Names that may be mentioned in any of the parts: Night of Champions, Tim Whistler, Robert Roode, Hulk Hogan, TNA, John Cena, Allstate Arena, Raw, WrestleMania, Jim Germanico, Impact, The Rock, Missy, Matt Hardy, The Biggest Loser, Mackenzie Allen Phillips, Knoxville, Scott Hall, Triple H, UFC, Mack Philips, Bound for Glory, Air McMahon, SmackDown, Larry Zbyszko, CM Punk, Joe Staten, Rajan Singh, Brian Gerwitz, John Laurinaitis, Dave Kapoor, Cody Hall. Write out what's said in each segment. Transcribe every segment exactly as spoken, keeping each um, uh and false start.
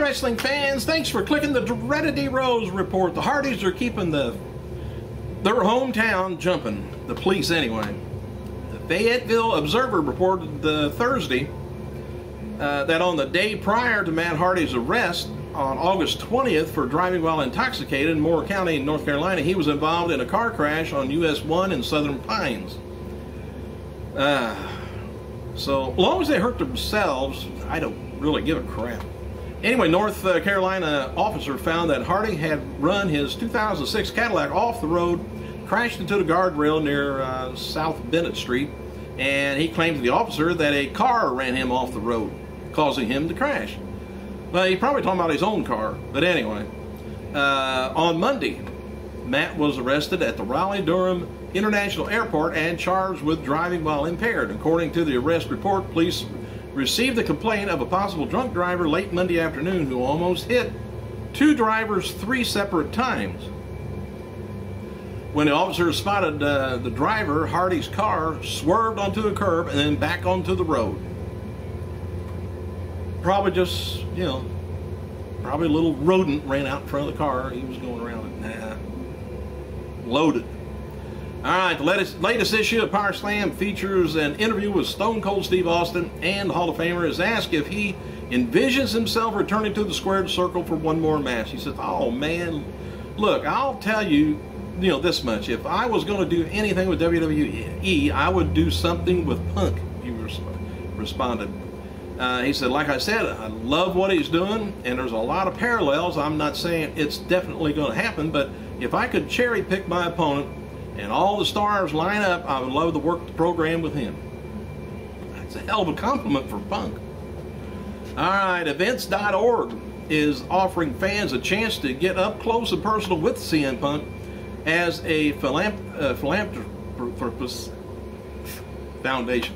Hi wrestling fans, thanks for clicking the Dreaded D. Rose report. The Hardys are keeping the their hometown jumping, the police anyway. The Fayetteville Observer reported the Thursday uh, that on the day prior to Matt Hardy's arrest on August twentieth for driving while intoxicated in Moore County, North Carolina, he was involved in a car crash on U S one in Southern Pines. Uh, so long as they hurt themselves, I don't really give a crap. Anyway, North Carolina officer found that Hardy had run his two thousand six Cadillac off the road, crashed into the guardrail near uh, South Bennett Street, and he claimed to the officer that a car ran him off the road, causing him to crash. Well, he's probably talking about his own car, but anyway. Uh, on Monday, Matt was arrested at the Raleigh-Durham International Airport and charged with driving while impaired. According to the arrest report, police received a complaint of a possible drunk driver late Monday afternoon who almost hit two drivers three separate times. When the officers spotted uh, the driver, Hardy's car swerved onto a curb and then back onto the road. Probably just, you know, probably a little rodent ran out in front of the car. He was going around and nah, loaded. All right, the latest, latest issue of Power Slam features an interview with Stone Cold Steve Austin, and the Hall of Famer is asked if he envisions himself returning to the squared circle for one more match. He says, oh man, look, I'll tell you, you know, this much. If I was going to do anything with W W E, I would do something with Punk, he responded. Uh, he said, like I said, I love what he's doing, and there's a lot of parallels. I'm not saying it's definitely going to happen, but if I could cherry pick my opponent and all the stars line up, I would love to work the program with him. That's a hell of a compliment for Punk. All right, events dot org is offering fans a chance to get up close and personal with C M Punk as a philanthropist foundation.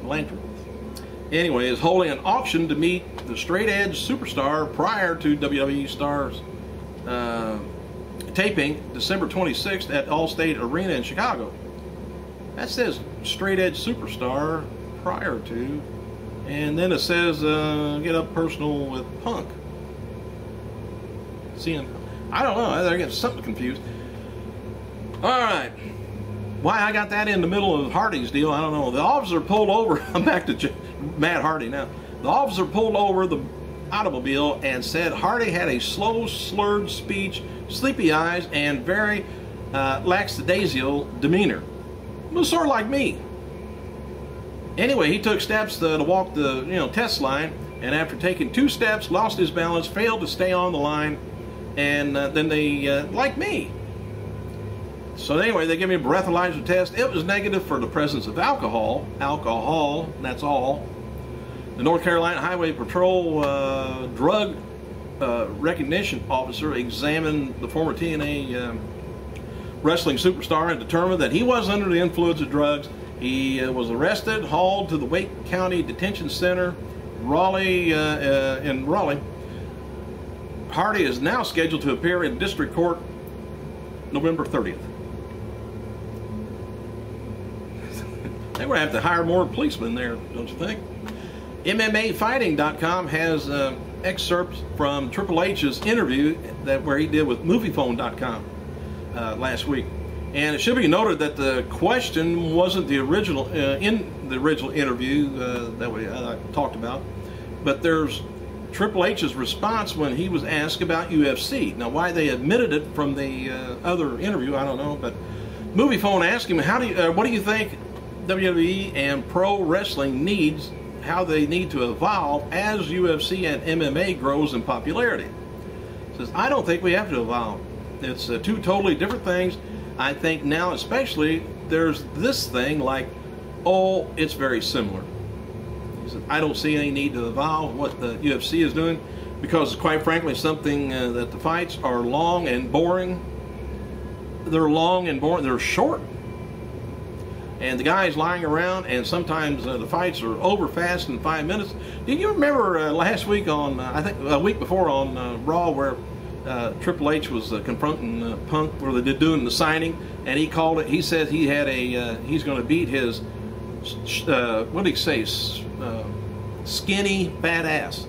Philanthropist. Anyway, is holding an auction to meet the straight edge superstar prior to W W E Stars uh, taping December twenty-sixth at Allstate Arena in Chicago. That says straight edge superstar prior to, and then it says uh, get up personal with Punk. C M, I don't know, they're getting something confused. All right. Why I got that in the middle of Hardy's deal, I don't know. The officer pulled over. I'm back to Matt Hardy now. The officer pulled over the automobile and said Hardy had a slow, slurred speech, sleepy eyes, and very uh, lackadaisical demeanor. It was sort of like me. Anyway, he took steps to, to walk the you know test line, and after taking two steps, lost his balance, failed to stay on the line, and uh, then they uh, like me. So anyway, they gave me a breathalyzer test. It was negative for the presence of alcohol. Alcohol, that's all. The North Carolina Highway Patrol uh, drug uh, recognition officer examined the former T N A um, wrestling superstar and determined that he was under the influence of drugs. He uh, was arrested, hauled to the Wake County Detention Center, Raleigh, uh, uh, in Raleigh. Hardy is now scheduled to appear in district court November thirtieth. They're going to have to hire more policemen there, don't you think? M M A fighting dot com has uh, excerpts from Triple H's interview that where he did with Moviephone dot com uh, last week. And it should be noted that the question wasn't the original uh, in the original interview uh, that we uh, talked about, but there's Triple H's response when he was asked about U F C. Now, why they omitted it from the uh, other interview, I don't know. But Moviephone asked him, "How do you? Uh, what do you think?" W W E and pro wrestling needs, how they need to evolve as U F C and M M A grows in popularity. It says, I don't think we have to evolve. It's uh, two totally different things. I think now especially there's this thing like, oh, it's very similar. He says, I don't see any need to evolve what the U F C is doing because quite frankly something uh, that the fights are long and boring. They're long and boring. They're short. And the guy's lying around, and sometimes uh, the fights are over fast in five minutes. Do you remember uh, last week on, uh, I think a week before on uh, Raw, where uh, Triple H was uh, confronting uh, Punk, where they did doing the signing, and he called it. He said he had a, uh, he's going to beat his, uh, what did he say, uh, skinny fat ass.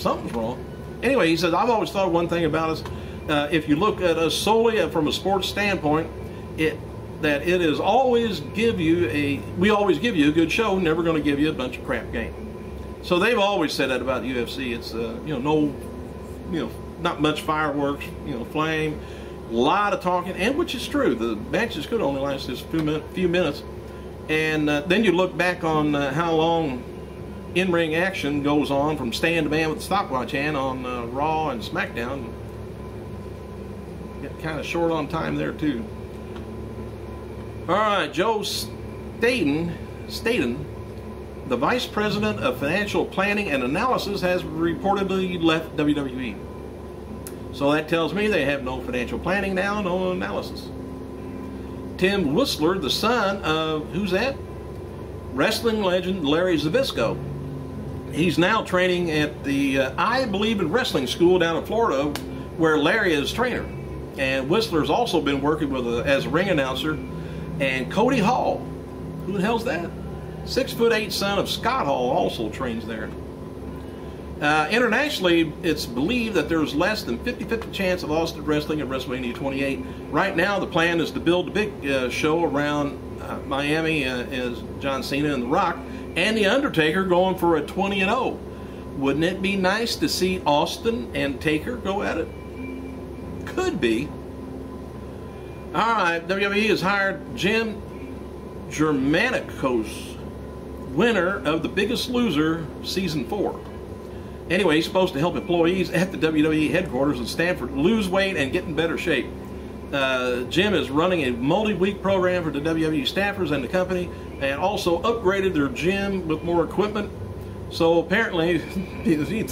something's wrong. Anyway, he says, I've always thought one thing about us, uh, if you look at us solely from a sports standpoint, it that it is always give you a, we always give you a good show, never going to give you a bunch of crap game. So they've always said that about U F C. It's, uh, you know, no, you know, not much fireworks, you know, flame, a lot of talking, and which is true. The matches could only last just a few, min few minutes. And uh, then you look back on uh, how long in-ring action goes on from stand to man with the stopwatch hand on uh, Raw and SmackDown. Got kind of short on time there too. All right, Joe Staten, Staten, the vice president of financial planning and analysis, has reportedly left W W E. So that tells me they have no financial planning now, no analysis. Tim Whistler, the son of, who's that? Wrestling legend Larry Zbyszko. He's now training at the uh, I Believe in Wrestling school down in Florida, where Larry is trainer. And Whistler's also been working with a, as a ring announcer. And Cody Hall, who the hell's that? Six foot eight son of Scott Hall, also trains there. Uh, internationally, it's believed that there's less than fifty fifty chance of Austin wrestling at WrestleMania twenty-eight. Right now, the plan is to build a big uh, show around uh, Miami uh, as John Cena and The Rock, and The Undertaker going for a twenty and oh. Wouldn't it be nice to see Austin and Taker go at it? Could be. All right, W W E has hired Jim Germanico, winner of The Biggest Loser Season four. Anyway, he's supposed to help employees at the W W E headquarters in Stanford lose weight and get in better shape. Uh, Jim is running a multi-week program for the W W E staffers and the company, and also upgraded their gym with more equipment. So apparently, the,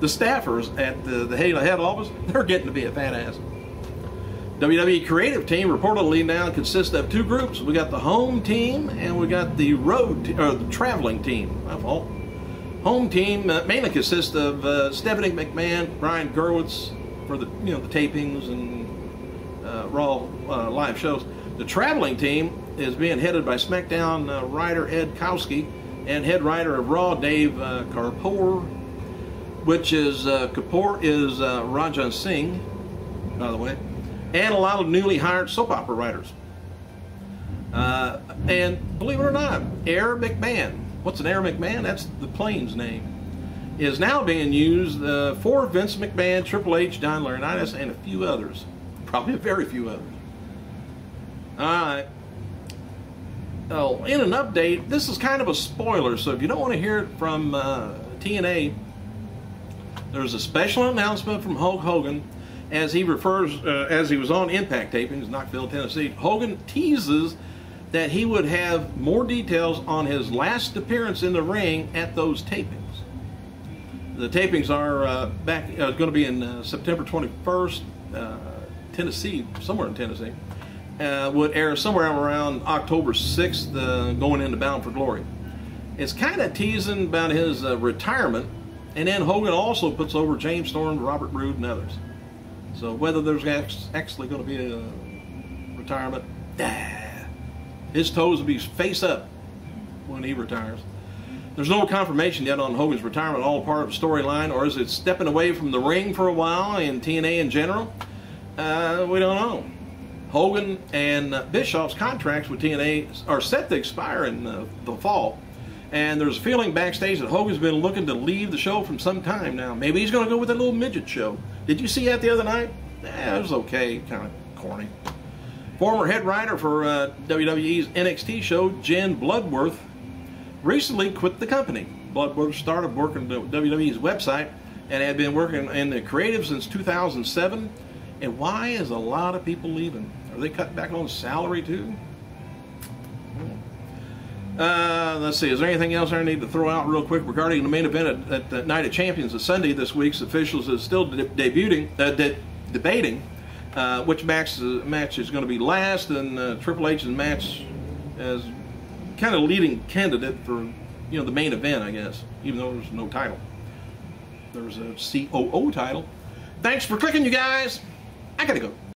the staffers at the, the head office, they're getting to be a fat ass. W W E creative team reportedly now consists of two groups. We got the home team and we got the road or the traveling team. My fault. Home team uh, mainly consists of uh, Stephanie McMahon, Brian Gerwitz for the you know the tapings and uh, Raw uh, live shows. The traveling team is being headed by SmackDown uh, writer Ed Kowski and head writer of Raw Dave uh, Kapoor, which is uh, Kapoor is uh, Rajan Singh, by the way, and a lot of newly hired soap opera writers. Uh, and believe it or not, Air McMahon. What's an Air McMahon? That's the plane's name. It is now being used uh, for Vince McMahon, Triple H, John Laurinaitis, and a few others. Probably a very few others. All right. Oh, in an update, this is kind of a spoiler, so if you don't want to hear it from uh, T N A, there's a special announcement from Hulk Hogan as he refers, uh, as he was on Impact tapings in Knoxville, Tennessee. Hogan teases that he would have more details on his last appearance in the ring at those tapings. The tapings are uh, back uh, going to be in uh, September twenty-first, uh, Tennessee, somewhere in Tennessee. Uh, would air somewhere around October sixth, uh, going into Bound for Glory. It's kind of teasing about his uh, retirement, and then Hogan also puts over James Storm, Robert Roode, and others. So whether there's actually going to be a retirement, his toes will be face up when he retires. There's no confirmation yet on Hogan's retirement, all part of the storyline, or is it stepping away from the ring for a while and T N A in general? Uh, we don't know. Hogan and uh, Bischoff's contracts with T N A are set to expire in uh, the fall, and there's a feeling backstage that Hogan's been looking to leave the show from some time now. Maybe he's going to go with that little midget show. Did you see that the other night? Eh, it was okay, kind of corny. Former head writer for uh, W W E's N X T show, Jen Bloodworth, recently quit the company. Bloodworth started working at W W E's website and had been working in the creative since two thousand seven. And why is a lot of people leaving? Are they cutting back on salary too? Uh, let's see, is there anything else I need to throw out real quick regarding the main event at, at the Night of Champions of Sunday this week's officials is still de debuting, uh, de debating. Uh, which match, uh, match is going to be last, and uh, Triple H's match as kind of leading candidate for you know the main event, I guess, even though there's no title. There's a C O O title. Thanks for clicking, you guys. I gotta go.